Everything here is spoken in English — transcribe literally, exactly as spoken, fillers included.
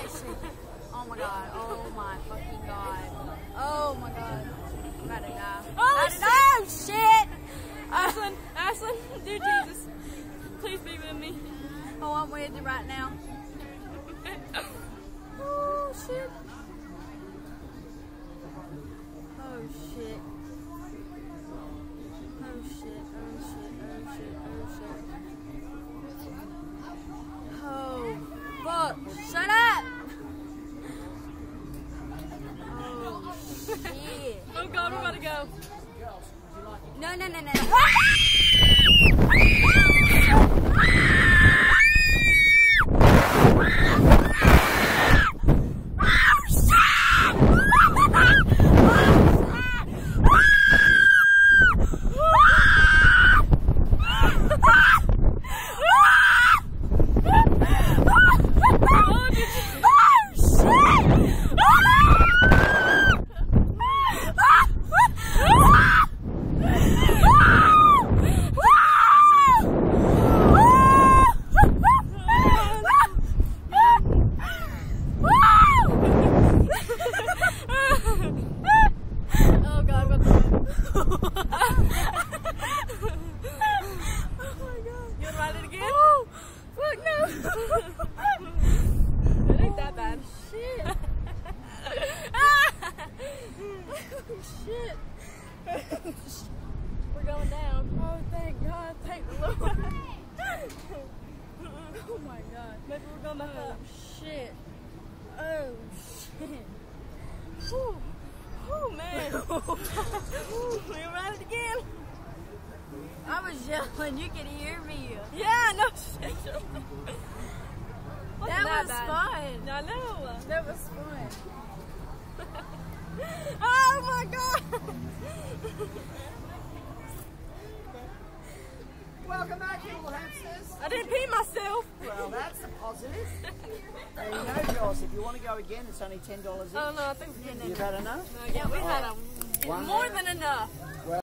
Christ. Oh my god. Oh my fucking god. Oh my god. I'm about to die. Oh no, shit! Ashlyne, Ashlyne, dear Jesus, please be with me. Oh, I'm with you right now. Oh shit. Oh shit. Oh shit, oh shit, oh shit, oh shit. Oh fuck, shut up! Oh shit. Oh god, we're about to go. No, no, no, no. Shit. We're going down. Oh, thank God. Thank the Lord. Oh, my God. Maybe we're going back up. Oh, shit. Oh, shit. Oh, oh man. Ooh, we ran it again. I was yelling. You could hear me. Yeah, no shit. That, that was bad. Fun. I know. That was fun. Oh my god! Welcome back, you little hamsters. I didn't pee myself. Well, that's a positive. There you go, girls. If you want to go again, it's only ten dollars each. Oh no, I think we've had enough. You've had enough? No, yeah, we've had a, more than enough. Well,